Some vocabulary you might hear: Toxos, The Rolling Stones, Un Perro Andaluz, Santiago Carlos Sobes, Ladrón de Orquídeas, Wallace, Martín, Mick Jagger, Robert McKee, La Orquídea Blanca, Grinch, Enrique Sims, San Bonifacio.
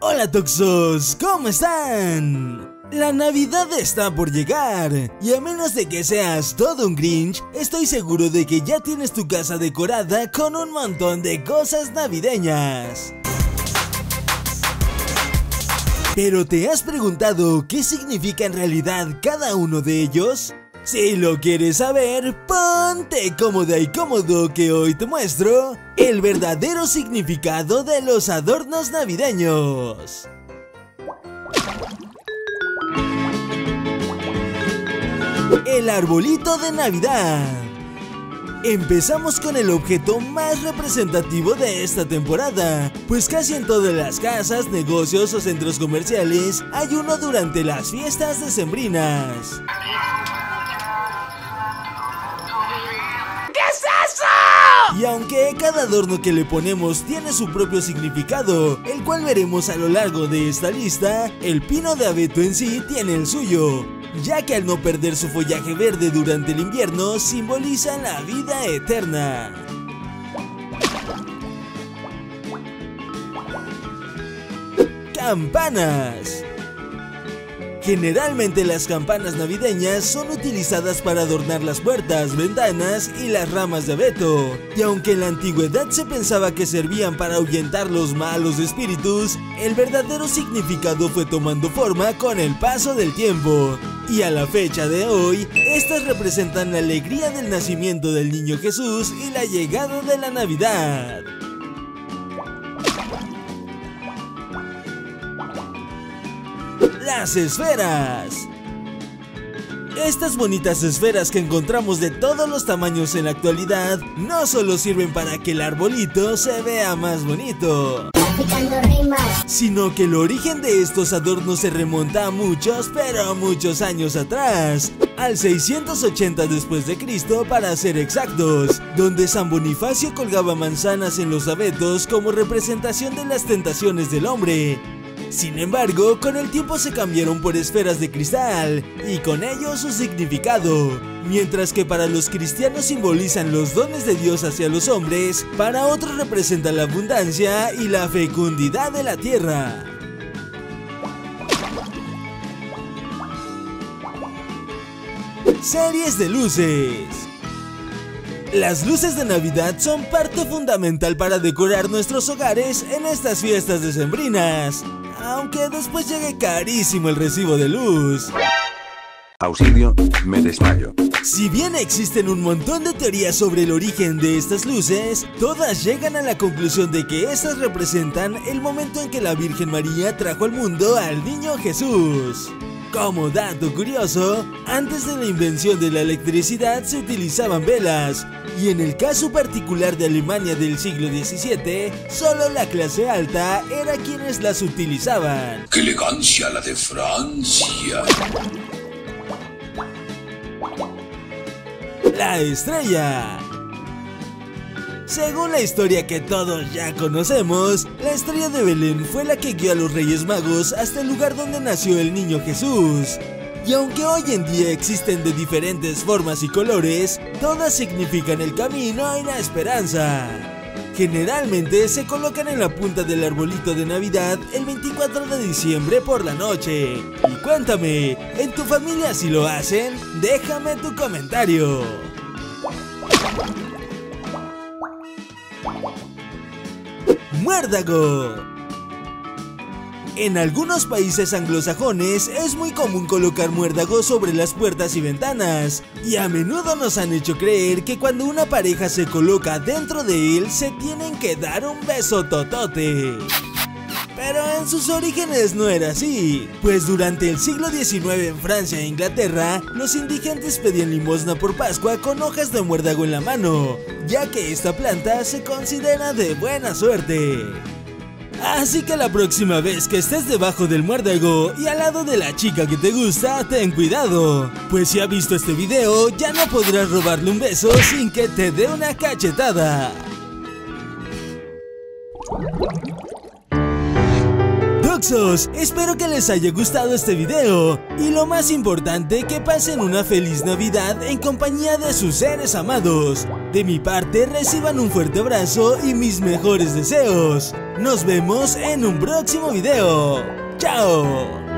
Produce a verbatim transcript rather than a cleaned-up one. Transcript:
Hola Toxos, ¿cómo están? La Navidad está por llegar, y a menos de que seas todo un Grinch, estoy seguro de que ya tienes tu casa decorada con un montón de cosas navideñas. ¿Pero te has preguntado qué significa en realidad cada uno de ellos? Si lo quieres saber, ponte cómoda y cómodo que hoy te muestro el verdadero significado de los adornos navideños. El arbolito de Navidad. Empezamos con el objeto más representativo de esta temporada, pues casi en todas las casas, negocios o centros comerciales hay uno durante las fiestas decembrinas. ¿Qué es eso? Y aunque cada adorno que le ponemos tiene su propio significado, el cual veremos a lo largo de esta lista, el pino de abeto en sí tiene el suyo, ya que al no perder su follaje verde durante el invierno, simboliza la vida eterna. Campanas. Generalmente las campanas navideñas son utilizadas para adornar las puertas, ventanas y las ramas de abeto. Y aunque en la antigüedad se pensaba que servían para ahuyentar los malos espíritus, el verdadero significado fue tomando forma con el paso del tiempo. Y a la fecha de hoy, estas representan la alegría del nacimiento del niño Jesús y la llegada de la Navidad. Las esferas. Estas bonitas esferas que encontramos de todos los tamaños en la actualidad no solo sirven para que el arbolito se vea más bonito, sino que el origen de estos adornos se remonta a muchos, pero muchos años atrás, al seiscientos ochenta después de Cristo para ser exactos, donde San Bonifacio colgaba manzanas en los abetos como representación de las tentaciones del hombre. Sin embargo, con el tiempo se cambiaron por esferas de cristal, y con ello su significado. Mientras que para los cristianos simbolizan los dones de Dios hacia los hombres, para otros representan la abundancia y la fecundidad de la tierra. Series de luces. Las luces de Navidad son parte fundamental para decorar nuestros hogares en estas fiestas decembrinas, aunque después llegue carísimo el recibo de luz. Auxilio, me desmayo. Si bien existen un montón de teorías sobre el origen de estas luces, todas llegan a la conclusión de que estas representan el momento en que la Virgen María trajo al mundo al niño Jesús. Como dato curioso, antes de la invención de la electricidad se utilizaban velas, y en el caso particular de Alemania del siglo diecisiete, solo la clase alta era quienes las utilizaban. ¡Qué elegancia la de Francia! La estrella. Según la historia que todos ya conocemos, la estrella de Belén fue la que guió a los Reyes Magos hasta el lugar donde nació el niño Jesús. Y aunque hoy en día existen de diferentes formas y colores, todas significan el camino y la esperanza. Generalmente se colocan en la punta del arbolito de Navidad el veinticuatro de diciembre por la noche. Y cuéntame, ¿en tu familia si lo hacen? Déjame tu comentario. Muérdago. En algunos países anglosajones es muy común colocar muérdagos sobre las puertas y ventanas, y a menudo nos han hecho creer que cuando una pareja se coloca dentro de él se tienen que dar un beso totote. Pero en sus orígenes no era así, pues durante el siglo diecinueve en Francia e Inglaterra, los indigentes pedían limosna por Pascua con hojas de muérdago en la mano, ya que esta planta se considera de buena suerte. Así que la próxima vez que estés debajo del muérdago y al lado de la chica que te gusta, ten cuidado, pues si ha visto este video ya no podrás robarle un beso sin que te dé una cachetada. Oxos. Espero que les haya gustado este video y lo más importante, que pasen una feliz Navidad en compañía de sus seres amados. De mi parte, reciban un fuerte abrazo y mis mejores deseos. Nos vemos en un próximo video. ¡Chao!